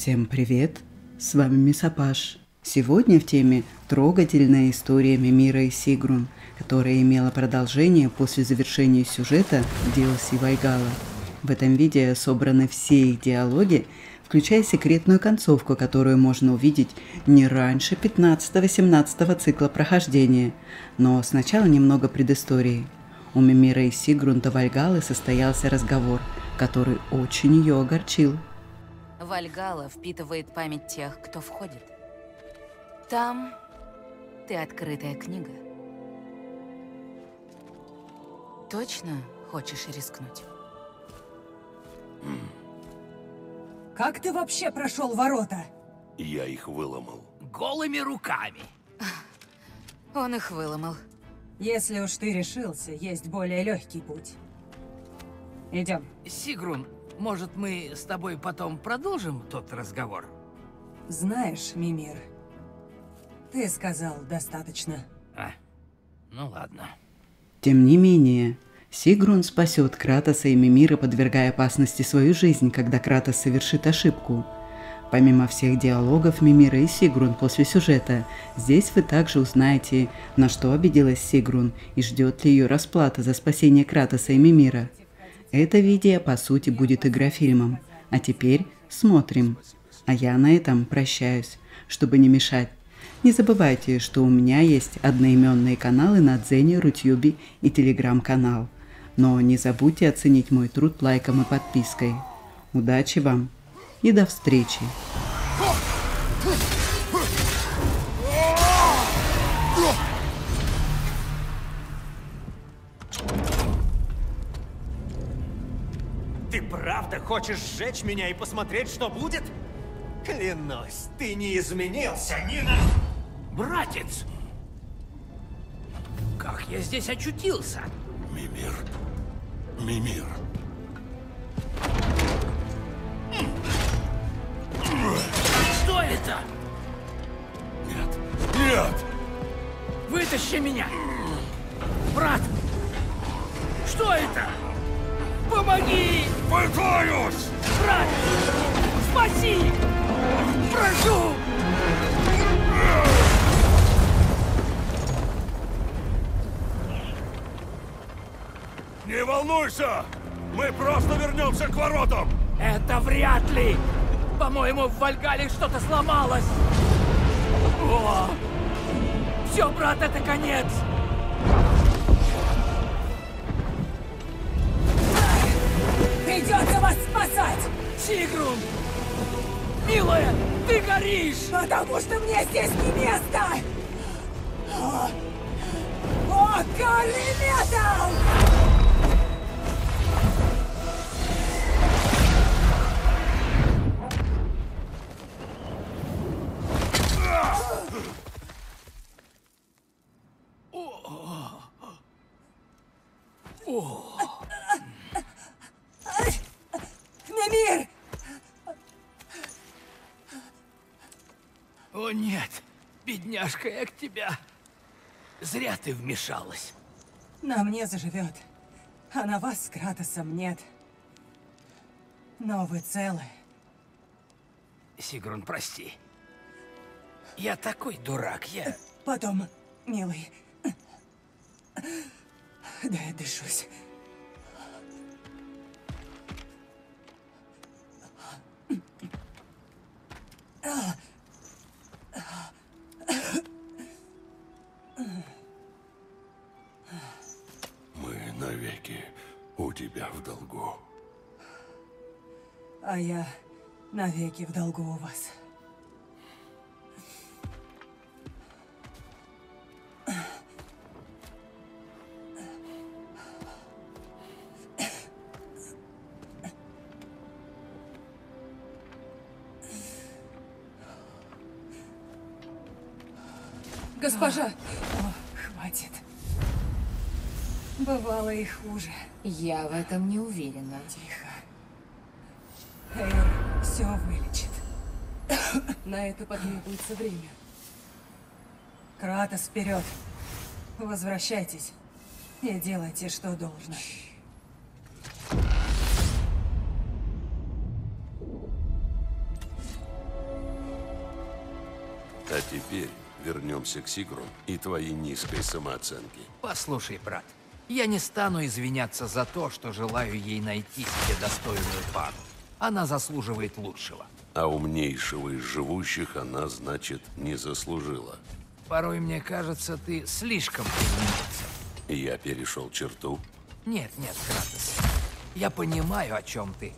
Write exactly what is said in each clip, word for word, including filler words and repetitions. Всем привет! С вами Ms APaSh. Сегодня в теме трогательная история Мимира и Сигрун, которая имела продолжение после завершения сюжета в ди эл си Вальгалла. В этом видео собраны все их диалоги, включая секретную концовку, которую можно увидеть не раньше пятнадцатого-семнадцатого цикла прохождения. Но сначала немного предыстории. У Мимира и Сигрун до Вальгаллы состоялся разговор, который очень ее огорчил. Вальгалла впитывает память тех, кто входит. Там ты открытая книга. Точно хочешь рискнуть? Как ты вообще прошел ворота? Я их выломал. Голыми руками. Он их выломал. Если уж ты решился, есть более легкий путь. Идем. Сигрун, может, мы с тобой потом продолжим тот разговор? Знаешь, Мимир, ты сказал достаточно. А, ну ладно. Тем не менее, Сигрун спасет Кратоса и Мимира, подвергая опасности свою жизнь, когда Кратос совершит ошибку. Помимо всех диалогов Мимира и Сигрун после сюжета, здесь вы также узнаете, на что обиделась Сигрун и ждет ли ее расплата за спасение Кратоса и Мимира. Это видео, по сути, будет игрофильмом. А теперь смотрим. А я на этом прощаюсь, чтобы не мешать. Не забывайте, что у меня есть одноименные каналы на Дзене, Рутюбе и Телеграм-канал. Но не забудьте оценить мой труд лайком и подпиской. Удачи вам и до встречи! Ты правда хочешь сжечь меня и посмотреть, что будет? Клянусь, ты не изменился, ни на... Братец! Как я здесь очутился? Мимир. Мимир. Что это? Нет. Нет! Вытащи меня! Брат! Что это? Помоги! Пытаюсь! Брат! Спаси! Прошу! Не волнуйся! Мы просто вернемся к воротам! Это вряд ли! По-моему, в Вальгалле что-то сломалось! О! Все, брат, это конец! Придется вас спасать! Сигрун! Милая, ты горишь! Потому что мне здесь не место! О, О гори метал! О нет, бедняжка, я к тебя. Зря ты вмешалась. На мне заживет, а на вас с Кратосом нет. Но вы целы. Сигрун, прости. Я такой дурак, я... Потом, милый. Да я дышусь. У тебя в долгу. А я навеки в долгу у вас. Госпожа! О, хватит. Бывало и хуже. Я в этом не уверена. Тихо. Эйр все вылечит. На это потребуется время. Кратос, вперед! Возвращайтесь и делайте, что должно. А теперь вернемся к Сигрун и твоей низкой самооценке. Послушай, брат, я не стану извиняться за то, что желаю ей найти себе достойную пару. Она заслуживает лучшего. А умнейшего из живущих она, значит, не заслужила. Порой мне кажется, ты слишком придумался. Я перешел черту? Нет, нет, Кратос. Я понимаю, о чем ты.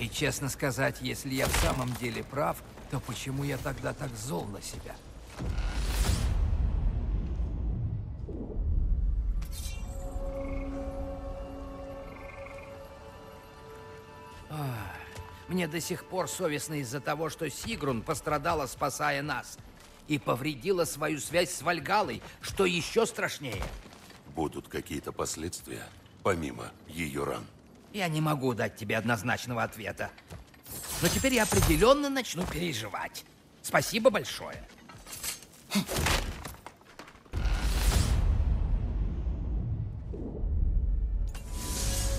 И честно сказать, если я в самом деле прав, то почему я тогда так зол на себя? Мне до сих пор совестно из-за того, что Сигрун пострадала, спасая нас, и повредила свою связь с Вальгаллой, что еще страшнее. Будут какие-то последствия, помимо ее ран? Я не могу дать тебе однозначного ответа. Но теперь я определенно начну переживать. Спасибо большое.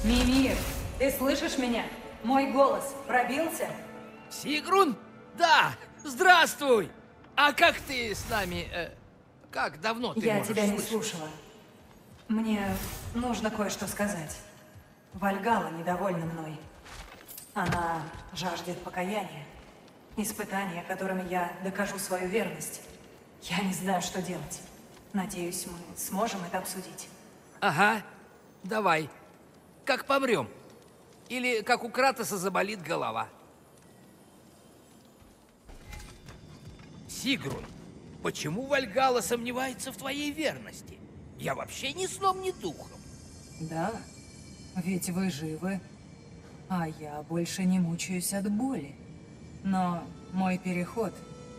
Мимир, ты слышишь меня? Мой голос пробился? Сигрун? Да! Здравствуй! А как ты с нами... Э, как давно ты Я тебя не слышать? слушала. Мне нужно кое-что сказать. Вальгалла недовольна мной. Она жаждет покаяния. Испытания, которыми я докажу свою верность. Я не знаю, что делать. Надеюсь, мы сможем это обсудить. Ага. Давай. Как помрем. Или как у Кратоса заболит голова. Сигрун, почему Вальгалла сомневается в твоей верности? Я вообще ни сном, ни духом. Да, ведь вы живы, а я больше не мучаюсь от боли. Но мой переход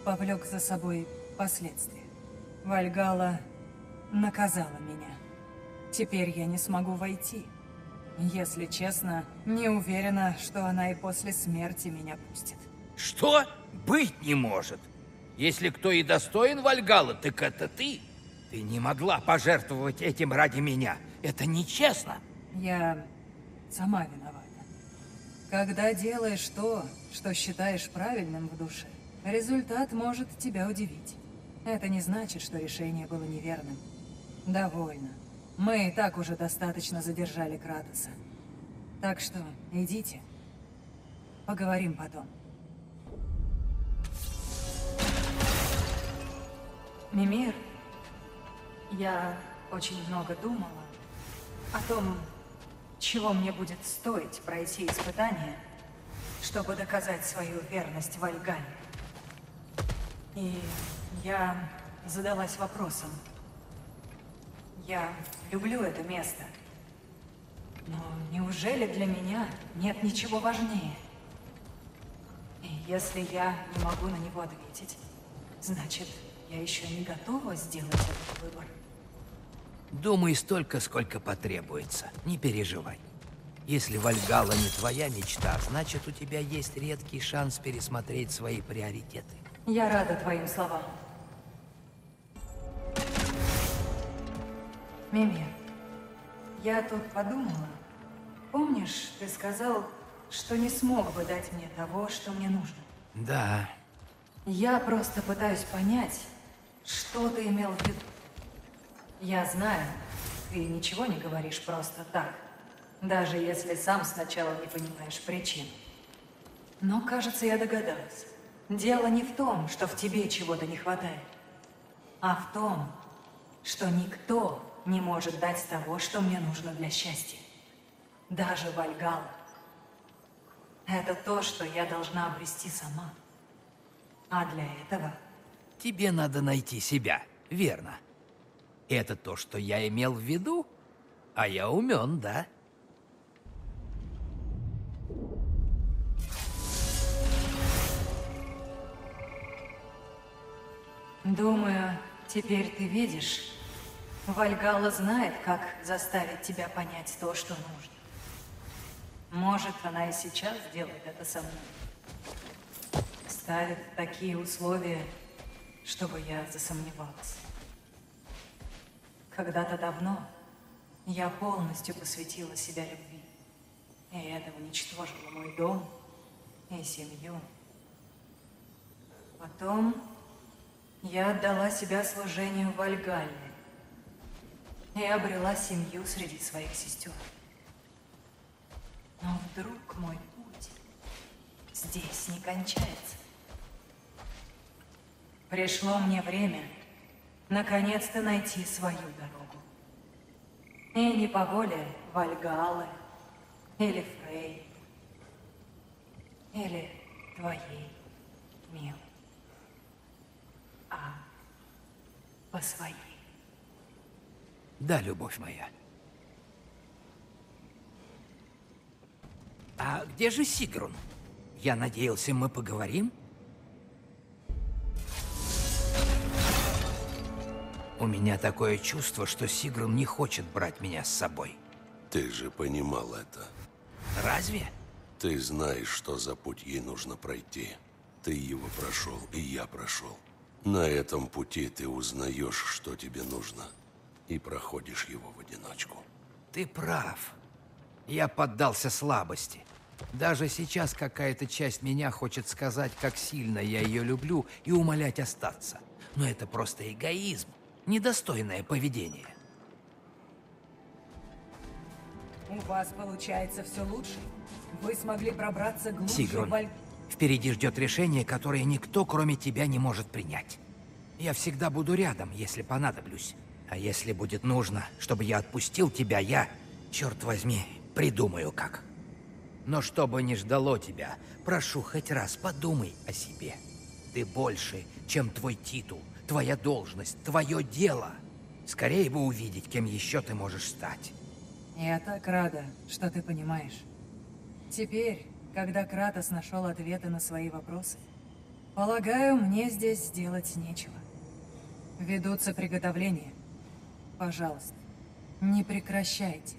повлек за собой последствия. Вальгалла наказала меня. Теперь я не смогу войти. Если честно, не уверена, что она и после смерти меня пустит. Что? Быть не может! Если кто и достоин Вальгаллы, так это ты! Ты не могла пожертвовать этим ради меня! Это нечестно! Я сама виновата. Когда делаешь то, что считаешь правильным в душе, результат может тебя удивить. Это не значит, что решение было неверным. Довольно. Мы и так уже достаточно задержали Кратоса. Так что, идите. Поговорим потом. Мимир, я очень много думала о том, чего мне будет стоить пройти испытание, чтобы доказать свою верность Вальгалле. И я задалась вопросом. Я люблю это место. Но неужели для меня нет ничего важнее? И если я не могу на него ответить, значит, я еще не готова сделать этот выбор. Думай столько, сколько потребуется. Не переживай. Если Вальгалла не твоя мечта, значит, у тебя есть редкий шанс пересмотреть свои приоритеты. Я рада твоим словам. Мимир, я тут подумала, помнишь, ты сказал, что не смог бы дать мне того, что мне нужно? Да. Я просто пытаюсь понять, что ты имел в виду. Я знаю, ты ничего не говоришь просто так, даже если сам сначала не понимаешь причин. Но, кажется, я догадалась. Дело не в том, что в тебе чего-то не хватает, а в том, что никто не может дать того, что мне нужно для счастья. Даже Вальгалла. Это то, что я должна обрести сама. А для этого... Тебе надо найти себя, верно? Это то, что я имел в виду? А я умен, да? Думаю, теперь ты видишь... Вальгалла знает, как заставить тебя понять то, что нужно. Может, она и сейчас делает это со мной. Ставит такие условия, чтобы я засомневалась. Когда-то давно я полностью посвятила себя любви. И это уничтожило мой дом и семью. Потом Я отдала себя служению Вальгалле и обрела семью среди своих сестер. Но вдруг мой путь здесь не кончается. Пришло мне время наконец-то найти свою дорогу. И не по воле Вальгаллы, или Фрей, или твоей милой, а по своей. Да, любовь моя. А где же Сигрун? Я надеялся, мы поговорим? У меня такое чувство, что Сигрун не хочет брать меня с собой. Ты же понимал это. Разве? Ты знаешь, что за путь ей нужно пройти. Ты его прошел, и я прошел. На этом пути ты узнаешь, что тебе нужно, и проходишь его в одиночку. Ты прав. Я поддался слабости. Даже сейчас какая-то часть меня хочет сказать, как сильно я ее люблю, и умолять остаться. Но это просто эгоизм, недостойное поведение. У вас получается все лучше. Вы смогли пробраться глубже. Сигрун, в... впереди ждет решение, которое никто, кроме тебя, не может принять. Я всегда буду рядом, если понадоблюсь. А если будет нужно, чтобы я отпустил тебя, я, черт возьми, придумаю как. Но что бы ни ждало тебя, прошу, хоть раз подумай о себе. Ты больше, чем твой титул, твоя должность, твое дело. Скорее бы увидеть, кем еще ты можешь стать. Я так рада, что ты понимаешь. Теперь, когда Кратос нашел ответы на свои вопросы, полагаю, мне здесь сделать нечего. Ведутся приготовления. Пожалуйста, не прекращайте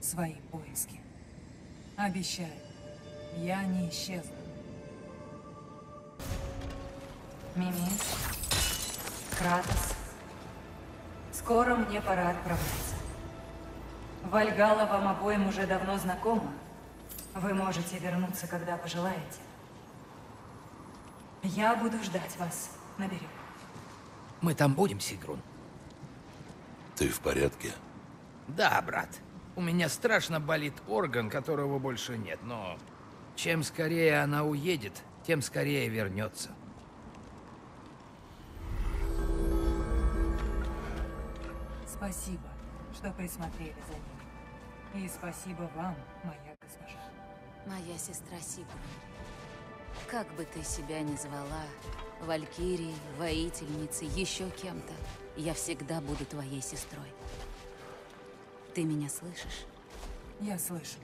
свои поиски. Обещаю, я не исчезну. Мимир, Кратос, скоро мне пора отправляться. Вальгалла вам обоим уже давно знакома. Вы можете вернуться, когда пожелаете. Я буду ждать вас на берегу. Мы там будем, Сигрун? Ты в порядке? Да, брат. У меня страшно болит орган, которого больше нет, но... чем скорее она уедет, тем скорее вернется. Спасибо, что присмотрели за ним. И спасибо вам, моя госпожа. Моя сестра Сигрун. Как бы ты себя ни звала, Валькирией, воительницей, еще кем-то, я всегда буду твоей сестрой. Ты меня слышишь? Я слышу.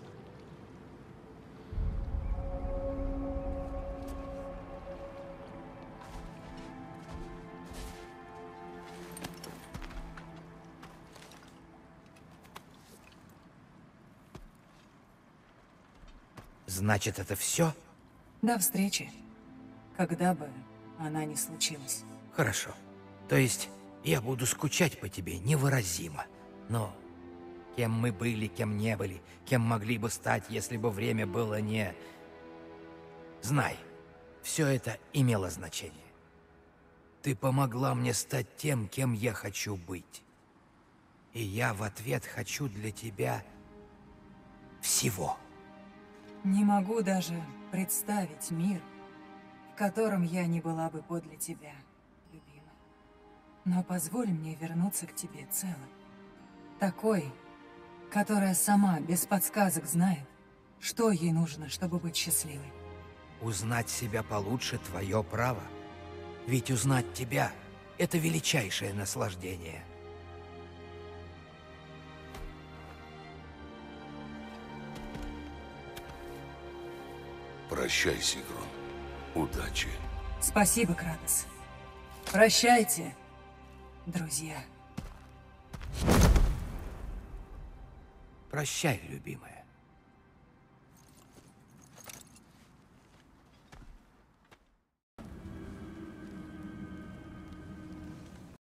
Значит, это все? До встречи. Когда бы она ни случилась. Хорошо. То есть, я буду скучать по тебе невыразимо. Но кем мы были, кем не были, кем могли бы стать, если бы время было не... Знай, все это имело значение. Ты помогла мне стать тем, кем я хочу быть. И я в ответ хочу для тебя всего. Не могу даже представить мир, в котором я не была бы подле тебя, любимая. Но позволь мне вернуться к тебе целой. Такой, которая сама без подсказок знает, что ей нужно, чтобы быть счастливой. Узнать себя получше — твое право. Ведь узнать тебя — это величайшее наслаждение. Прощай, Сигрун. Удачи. Спасибо, Кратос. Прощайте, друзья. Прощай, любимая.